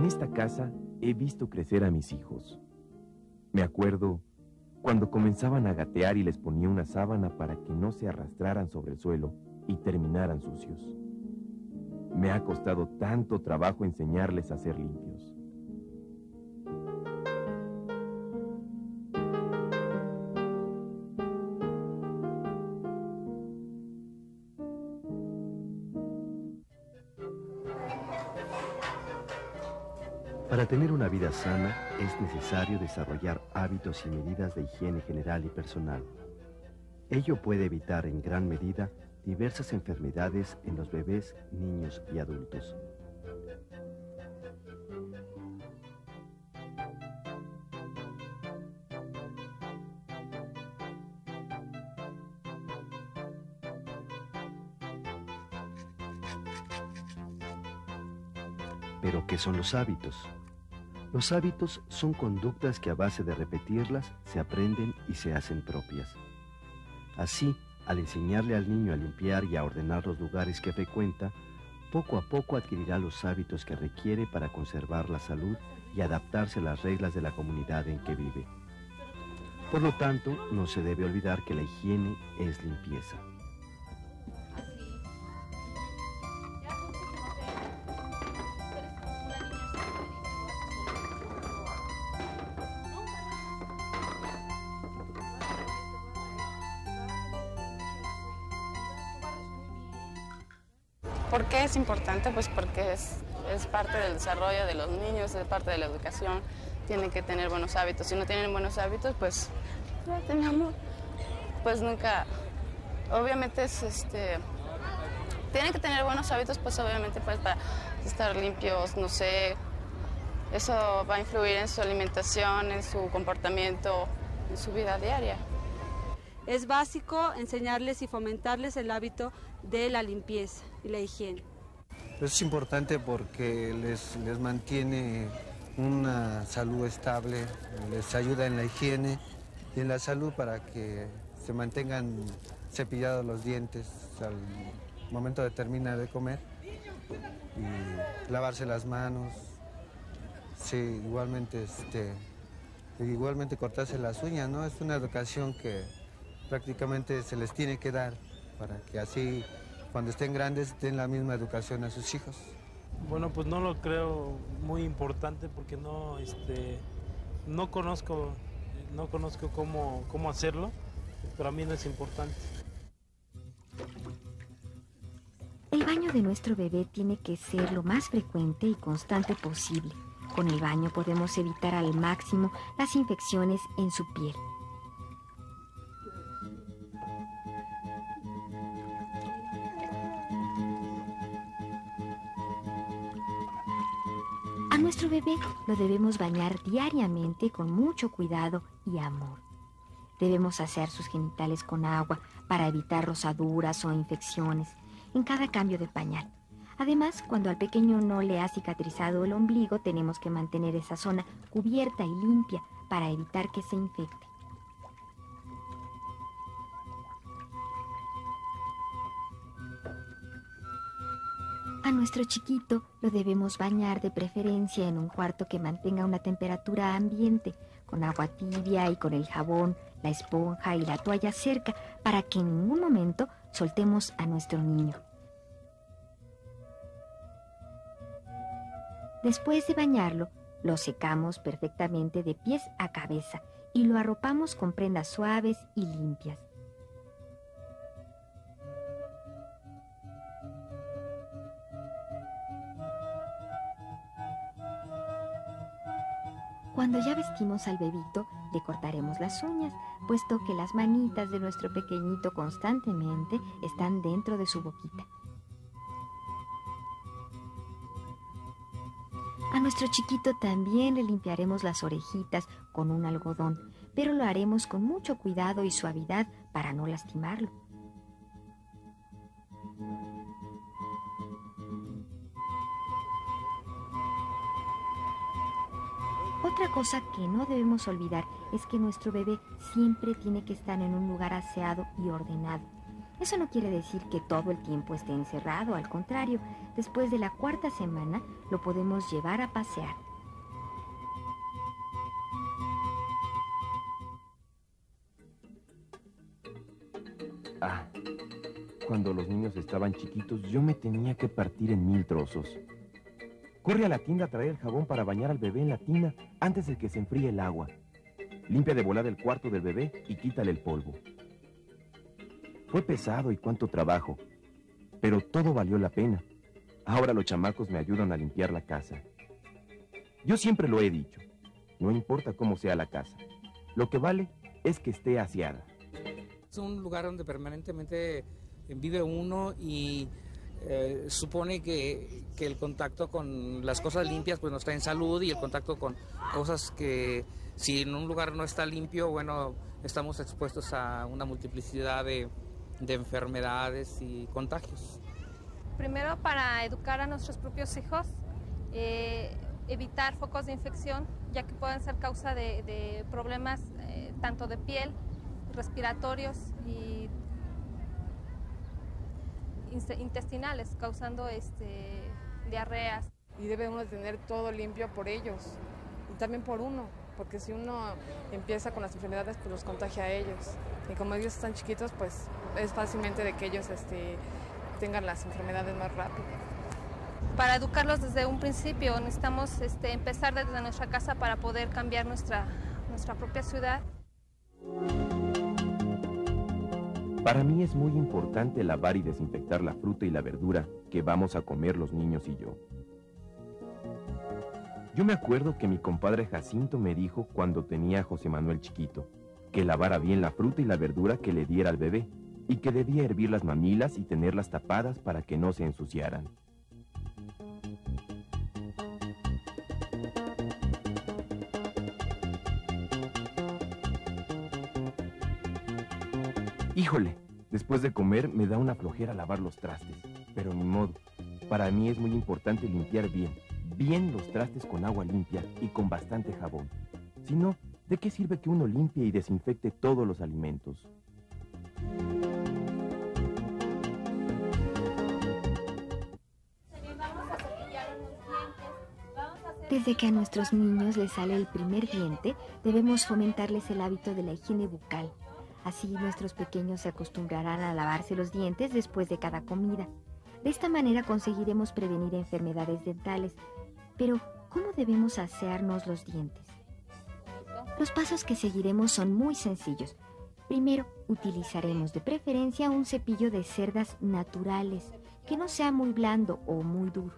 En esta casa he visto crecer a mis hijos. Me acuerdo cuando comenzaban a gatear y les ponía una sábana para que no se arrastraran sobre el suelo y terminaran sucios. Me ha costado tanto trabajo enseñarles a ser limpios. Para tener una vida sana es necesario desarrollar hábitos y medidas de higiene general y personal. Ello puede evitar en gran medida diversas enfermedades en los bebés, niños y adultos. ¿Pero qué son los hábitos? Los hábitos son conductas que a base de repetirlas se aprenden y se hacen propias. Así, al enseñarle al niño a limpiar y a ordenar los lugares que frecuenta, poco a poco adquirirá los hábitos que requiere para conservar la salud y adaptarse a las reglas de la comunidad en que vive. Por lo tanto, no se debe olvidar que la higiene es limpieza. ¿Por qué es importante? Pues porque es parte del desarrollo de los niños, es parte de la educación. Tienen que tener buenos hábitos. Si no tienen buenos hábitos, pues no tenemos, pues nunca. Obviamente es tienen que tener buenos hábitos, pues obviamente pues para estar limpios, no sé. Eso va a influir en su alimentación, en su comportamiento, en su vida diaria. Es básico enseñarles y fomentarles el hábito de la limpieza y la higiene. Es importante porque les mantiene una salud estable, les ayuda en la higiene y en la salud para que se mantengan cepillados los dientes al momento de terminar de comer y lavarse las manos. Sí, igualmente, igualmente cortarse las uñas, ¿no? Es una educación que prácticamente se les tiene que dar para que así, cuando estén grandes, den la misma educación a sus hijos. Bueno, pues no lo creo muy importante porque no conozco cómo hacerlo, pero a mí no es importante. El baño de nuestro bebé tiene que ser lo más frecuente y constante posible. Con el baño podemos evitar al máximo las infecciones en su piel. Nuestro bebé lo debemos bañar diariamente con mucho cuidado y amor. Debemos asear sus genitales con agua para evitar rozaduras o infecciones en cada cambio de pañal. Además, cuando al pequeño no le ha cicatrizado el ombligo, tenemos que mantener esa zona cubierta y limpia para evitar que se infecte. A nuestro chiquito lo debemos bañar de preferencia en un cuarto que mantenga una temperatura ambiente, con agua tibia y con el jabón, la esponja y la toalla cerca, para que en ningún momento soltemos a nuestro niño. Después de bañarlo, lo secamos perfectamente de pies a cabeza y lo arropamos con prendas suaves y limpias. Cuando ya vestimos al bebito, le cortaremos las uñas, puesto que las manitas de nuestro pequeñito constantemente están dentro de su boquita. A nuestro chiquito también le limpiaremos las orejitas con un algodón, pero lo haremos con mucho cuidado y suavidad para no lastimarlo. Otra cosa que no debemos olvidar es que nuestro bebé siempre tiene que estar en un lugar aseado y ordenado. Eso no quiere decir que todo el tiempo esté encerrado, al contrario, después de la cuarta semana lo podemos llevar a pasear. Ah, cuando los niños estaban chiquitos yo me tenía que partir en 1000 trozos. Corre a la tienda a traer el jabón para bañar al bebé en la tina antes de que se enfríe el agua. Limpia de volada el cuarto del bebé y quítale el polvo. Fue pesado y cuánto trabajo, pero todo valió la pena. Ahora los chamacos me ayudan a limpiar la casa. Yo siempre lo he dicho, no importa cómo sea la casa, lo que vale es que esté aseada. Es un lugar donde permanentemente vive uno y supone que el contacto con las cosas limpias pues nos trae en salud, y el contacto con cosas que si en un lugar no está limpio, bueno, estamos expuestos a una multiplicidad de enfermedades y contagios. Primero, para educar a nuestros propios hijos, evitar focos de infección, ya que pueden ser causa de problemas tanto de piel, respiratorios y intestinales, causando diarreas. Y debemos tener todo limpio por ellos y también por uno, porque si uno empieza con las enfermedades, pues los contagia a ellos. Y como ellos están chiquitos, pues es fácilmente de que ellos tengan las enfermedades más rápido. Para educarlos desde un principio necesitamos empezar desde nuestra casa para poder cambiar nuestra propia ciudad. Para mí es muy importante lavar y desinfectar la fruta y la verdura que vamos a comer los niños y yo. Yo me acuerdo que mi compadre Jacinto me dijo cuando tenía a José Manuel chiquito, que lavara bien la fruta y la verdura que le diera al bebé, y que debía hervir las mamilas y tenerlas tapadas para que no se ensuciaran. Híjole, después de comer me da una flojera lavar los trastes, pero ni modo. Para mí es muy importante limpiar bien los trastes con agua limpia y con bastante jabón. Si no, ¿de qué sirve que uno limpie y desinfecte todos los alimentos? Desde que a nuestros niños les sale el primer diente, debemos fomentarles el hábito de la higiene bucal. Así nuestros pequeños se acostumbrarán a lavarse los dientes después de cada comida. De esta manera conseguiremos prevenir enfermedades dentales. Pero, ¿cómo debemos asearnos los dientes? Los pasos que seguiremos son muy sencillos. Primero, utilizaremos de preferencia un cepillo de cerdas naturales, que no sea muy blando o muy duro.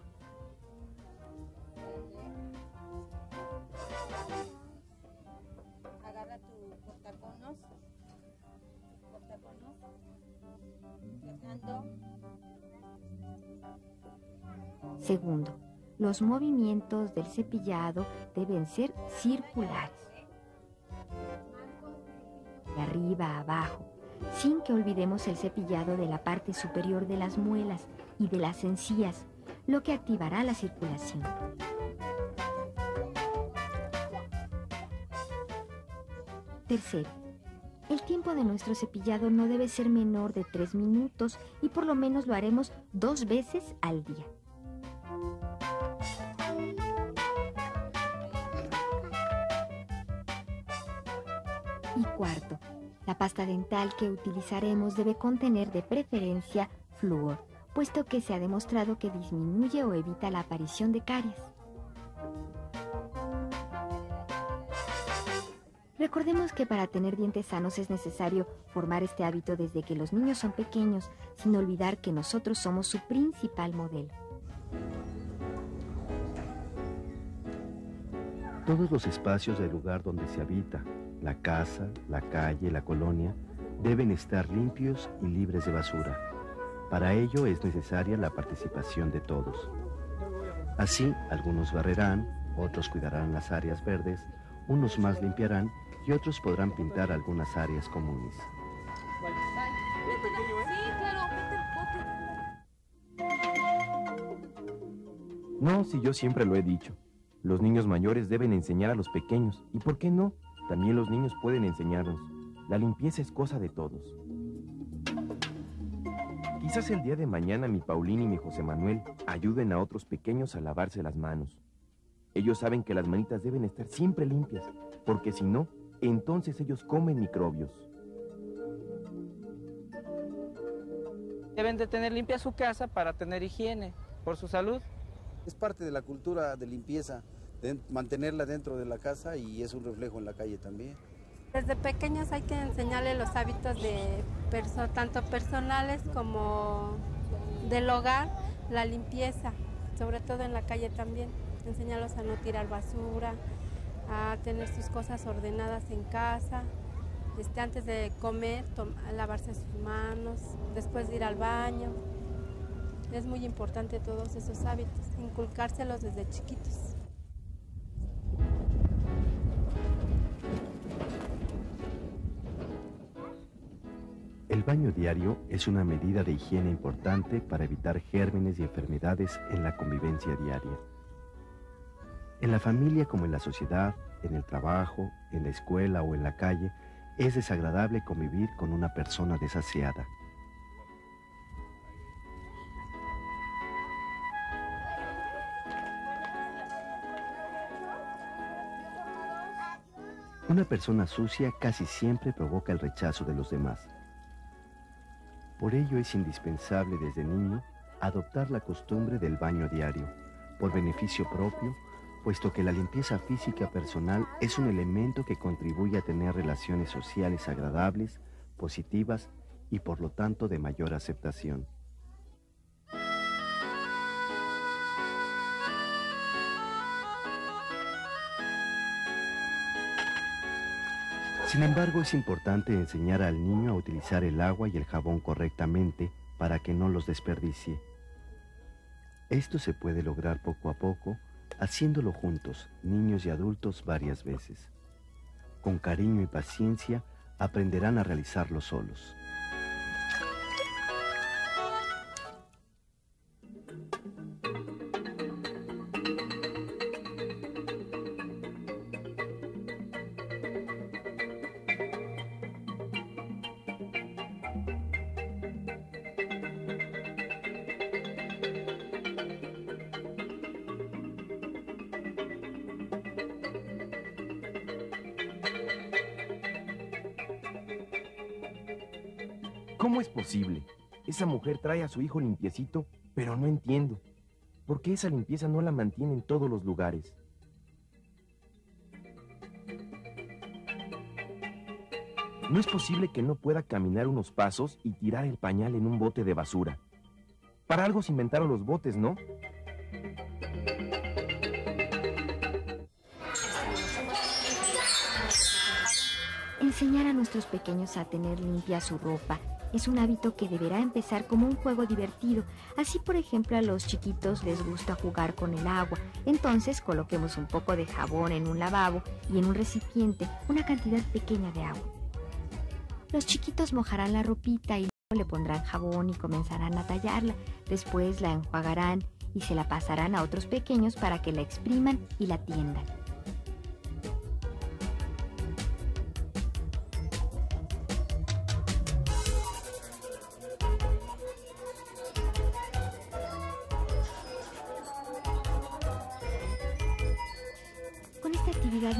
Agarra tu cortaconos. Fernando. Segundo, los movimientos del cepillado deben ser circulares, de arriba a abajo, sin que olvidemos el cepillado de la parte superior de las muelas y de las encías, lo que activará la circulación. Tercero, el tiempo de nuestro cepillado no debe ser menor de 3 minutos y por lo menos lo haremos 2 veces al día. Y cuarto, la pasta dental que utilizaremos debe contener de preferencia flúor, puesto que se ha demostrado que disminuye o evita la aparición de caries. Recordemos que para tener dientes sanos es necesario formar este hábito desde que los niños son pequeños, sin olvidar que nosotros somos su principal modelo. Todos los espacios del lugar donde se habita, la casa, la calle, la colonia, deben estar limpios y libres de basura. Para ello es necesaria la participación de todos. Así, algunos barrerán, otros cuidarán las áreas verdes, unos más limpiarán y otros podrán pintar algunas áreas comunes. No, si yo siempre lo he dicho. Los niños mayores deben enseñar a los pequeños. ¿Y por qué no? También los niños pueden enseñarnos. La limpieza es cosa de todos. Quizás el día de mañana mi Paulina y mi José Manuel ayuden a otros pequeños a lavarse las manos. Ellos saben que las manitas deben estar siempre limpias, porque si no, entonces ellos comen microbios. Deben de tener limpia su casa para tener higiene, por su salud. Es parte de la cultura de limpieza, de mantenerla dentro de la casa y es un reflejo en la calle también. Desde pequeños hay que enseñarles los hábitos de tanto personales como del hogar, la limpieza, sobre todo en la calle también. Enseñarlos a no tirar basura, a tener sus cosas ordenadas en casa, antes de comer, lavarse sus manos, después de ir al baño. Es muy importante todos esos hábitos, inculcárselos desde chiquitos. El baño diario es una medida de higiene importante para evitar gérmenes y enfermedades en la convivencia diaria. En la familia como en la sociedad, en el trabajo, en la escuela o en la calle, es desagradable convivir con una persona desasiada. Una persona sucia casi siempre provoca el rechazo de los demás. Por ello es indispensable desde niño adoptar la costumbre del baño diario, por beneficio propio, puesto que la limpieza física personal es un elemento que contribuye a tener relaciones sociales agradables, positivas y por lo tanto de mayor aceptación. Sin embargo, es importante enseñar al niño a utilizar el agua y el jabón correctamente para que no los desperdicie. Esto se puede lograr poco a poco, haciéndolo juntos, niños y adultos, varias veces. Con cariño y paciencia, aprenderán a realizarlo solos. ¿Cómo es posible? Esa mujer trae a su hijo limpiecito, pero no entiendo. ¿Por qué esa limpieza no la mantiene en todos los lugares? No es posible que no pueda caminar unos pasos y tirar el pañal en un bote de basura. Para algo se inventaron los botes, ¿no? Enseñar a nuestros pequeños a tener limpia su ropa es un hábito que deberá empezar como un juego divertido. Así, por ejemplo, a los chiquitos les gusta jugar con el agua. Entonces, coloquemos un poco de jabón en un lavabo y en un recipiente una cantidad pequeña de agua. Los chiquitos mojarán la ropita y luego le pondrán jabón y comenzarán a tallarla. Después la enjuagarán y se la pasarán a otros pequeños para que la expriman y la tiendan.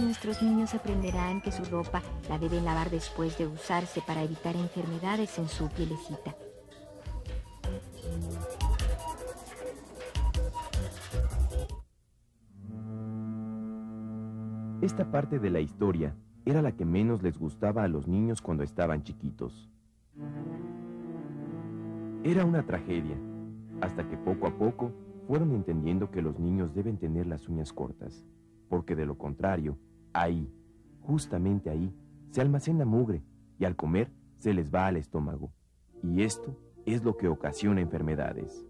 Nuestros niños aprenderán que su ropa la deben lavar después de usarse para evitar enfermedades en su pielecita. Esta parte de la historia era la que menos les gustaba a los niños cuando estaban chiquitos. Era una tragedia, hasta que poco a poco fueron entendiendo que los niños deben tener las uñas cortas. Porque de lo contrario, ahí, justamente ahí, se almacena mugre y al comer se les va al estómago. Y esto es lo que ocasiona enfermedades.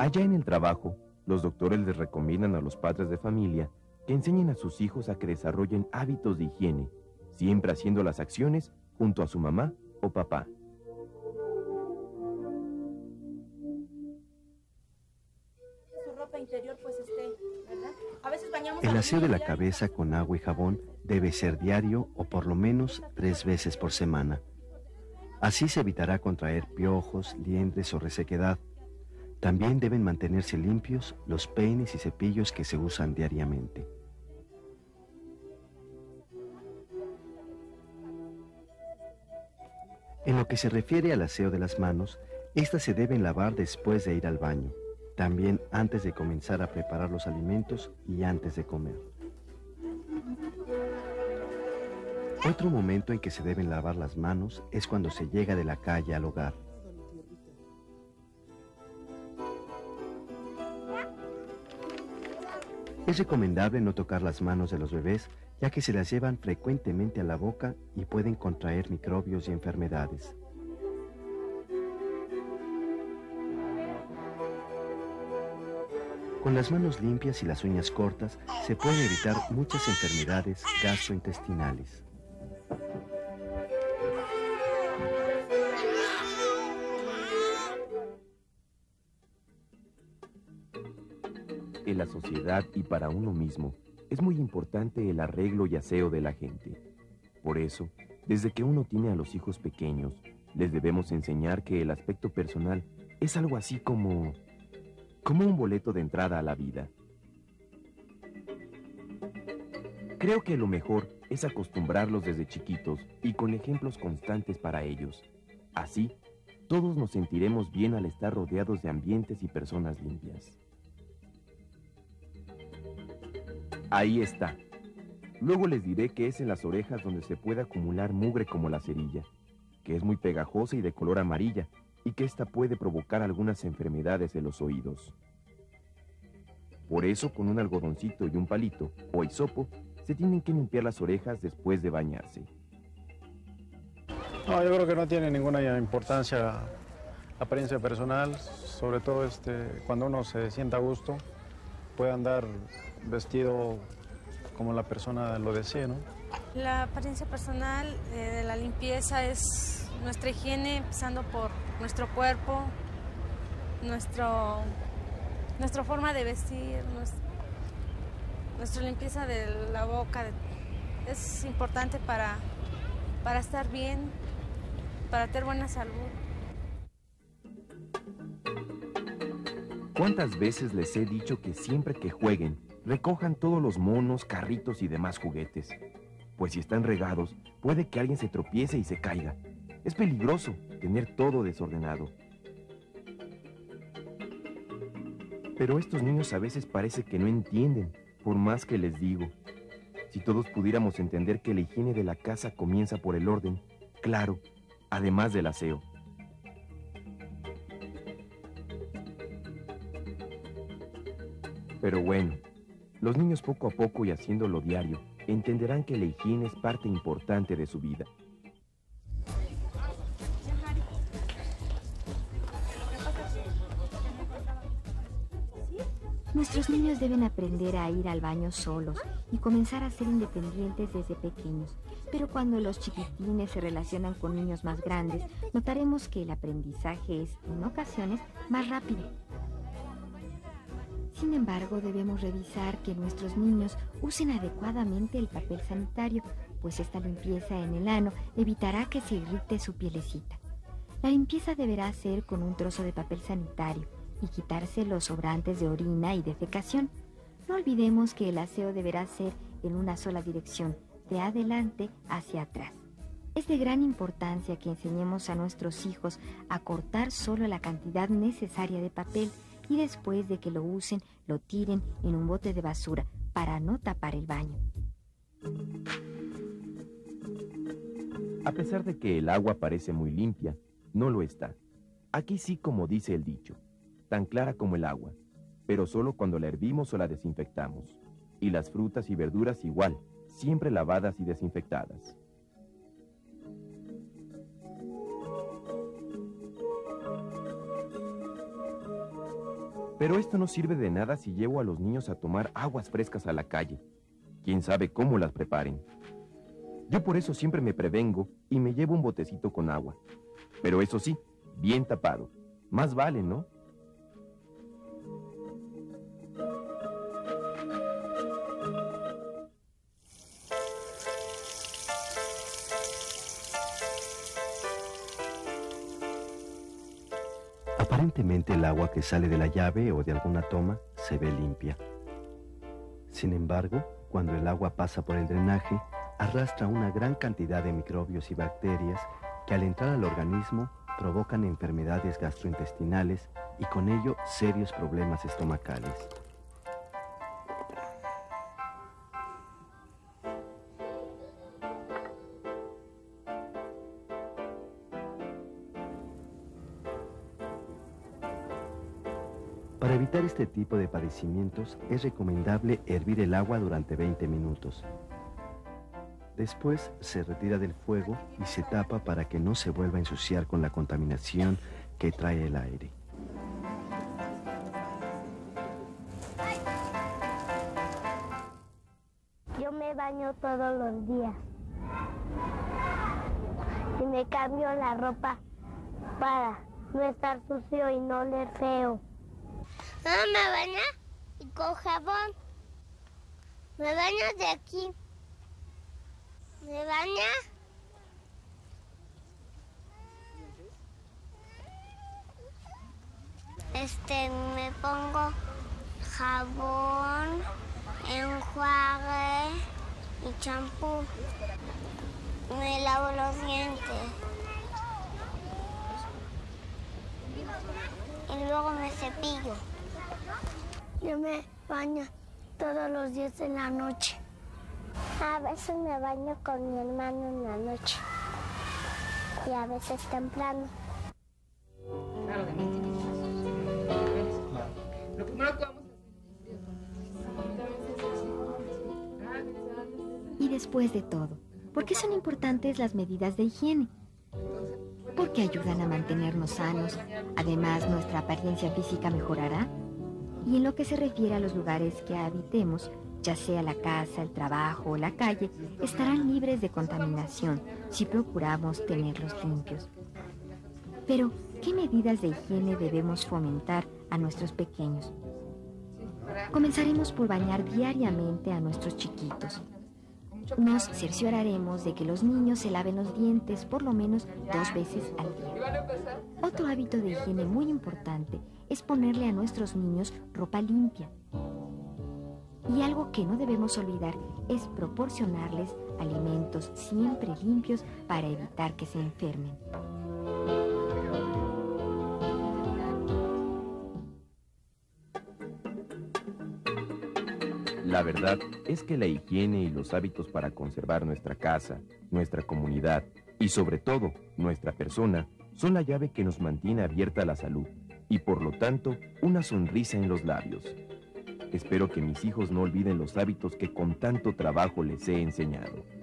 Allá en el trabajo, los doctores les recomiendan a los padres de familia que enseñen a sus hijos a que desarrollen hábitos de higiene, siempre haciendo las acciones junto a su mamá o papá. El aseo de la cabeza con agua y jabón debe ser diario o por lo menos 3 veces por semana. Así se evitará contraer piojos, liendres o resequedad. También deben mantenerse limpios los peines y cepillos que se usan diariamente. En lo que se refiere al aseo de las manos, estas se deben lavar después de ir al baño, también antes de comenzar a preparar los alimentos y antes de comer. Otro momento en que se deben lavar las manos es cuando se llega de la calle al hogar. Es recomendable no tocar las manos de los bebés, ya que se las llevan frecuentemente a la boca y pueden contraer microbios y enfermedades. Con las manos limpias y las uñas cortas, se pueden evitar muchas enfermedades gastrointestinales. En la sociedad y para uno mismo, es muy importante el arreglo y aseo de la gente. Por eso, desde que uno tiene a los hijos pequeños, les debemos enseñar que el aspecto personal es algo así como un boleto de entrada a la vida. Creo que lo mejor es acostumbrarlos desde chiquitos y con ejemplos constantes para ellos. Así, todos nos sentiremos bien al estar rodeados de ambientes y personas limpias. Ahí está. Luego les diré que es en las orejas donde se puede acumular mugre como la cerilla, que es muy pegajosa y de color amarilla, y que esta puede provocar algunas enfermedades de los oídos. Por eso, con un algodoncito y un palito o hisopo, se tienen que limpiar las orejas después de bañarse. No, yo creo que no tiene ninguna importancia apariencia personal, sobre todo cuando uno se sienta a gusto, puede andar vestido como la persona lo desee, ¿no? La apariencia personal de la limpieza es nuestra higiene, empezando por nuestro cuerpo, nuestra forma de vestir, nuestra limpieza de la boca. Es importante para estar bien, para tener buena salud. ¿Cuántas veces les he dicho que siempre que jueguen, recojan todos los monos, carritos y demás juguetes? Pues si están regados, puede que alguien se tropiece y se caiga. Es peligroso tener todo desordenado. Pero estos niños a veces parece que no entienden, por más que les digo. Si todos pudiéramos entender que la higiene de la casa comienza por el orden, claro, además del aseo. Pero bueno, los niños poco a poco y haciéndolo diario, entenderán que la higiene es parte importante de su vida. Nuestros niños deben aprender a ir al baño solos y comenzar a ser independientes desde pequeños. Pero cuando los chiquitines se relacionan con niños más grandes, notaremos que el aprendizaje es, en ocasiones, más rápido. Sin embargo, debemos revisar que nuestros niños usen adecuadamente el papel sanitario, pues esta limpieza en el ano evitará que se irrite su pielecita. La limpieza deberá ser con un trozo de papel sanitario y quitarse los sobrantes de orina y defecación. No olvidemos que el aseo deberá ser en una sola dirección, de adelante hacia atrás. Es de gran importancia que enseñemos a nuestros hijos a cortar solo la cantidad necesaria de papel, y después de que lo usen, lo tiren en un bote de basura para no tapar el baño. A pesar de que el agua parece muy limpia, no lo está. Aquí sí, como dice el dicho, tan clara como el agua, pero solo cuando la hervimos o la desinfectamos. Y las frutas y verduras igual, siempre lavadas y desinfectadas. Pero esto no sirve de nada si llevo a los niños a tomar aguas frescas a la calle. ¿Quién sabe cómo las preparen? Yo por eso siempre me prevengo y me llevo un botecito con agua. Pero eso sí, bien tapado. Más vale, ¿no? Aparentemente el agua que sale de la llave o de alguna toma se ve limpia. Sin embargo, cuando el agua pasa por el drenaje, arrastra una gran cantidad de microbios y bacterias que al entrar al organismo provocan enfermedades gastrointestinales y con ello serios problemas estomacales. Para evitar este tipo de padecimientos es recomendable hervir el agua durante 20 minutos. Después se retira del fuego y se tapa para que no se vuelva a ensuciar con la contaminación que trae el aire. Yo me baño todos los días y me cambio la ropa para no estar sucio y no oler feo. Mamá me baña y con jabón. Me baño de aquí. Me baña. Me pongo jabón, enjuague y champú. Me lavo los dientes. Y luego me cepillo. Yo me baño todos los días en la noche. A veces me baño con mi hermano en la noche y a veces temprano. Y después de todo, ¿por qué son importantes las medidas de higiene? Porque ayudan a mantenernos sanos, además nuestra apariencia física mejorará. Y en lo que se refiere a los lugares que habitemos, ya sea la casa, el trabajo o la calle, estarán libres de contaminación si procuramos tenerlos limpios. Pero, ¿qué medidas de higiene debemos fomentar a nuestros pequeños? Comenzaremos por bañar diariamente a nuestros chiquitos. Nos cercioraremos de que los niños se laven los dientes por lo menos 2 veces al día. Otro hábito de higiene muy importante es ponerle a nuestros niños ropa limpia. Y algo que no debemos olvidar es proporcionarles alimentos siempre limpios para evitar que se enfermen. La verdad es que la higiene y los hábitos para conservar nuestra casa, nuestra comunidad y sobre todo nuestra persona son la llave que nos mantiene abierta a la salud y por lo tanto una sonrisa en los labios. Espero que mis hijos no olviden los hábitos que con tanto trabajo les he enseñado.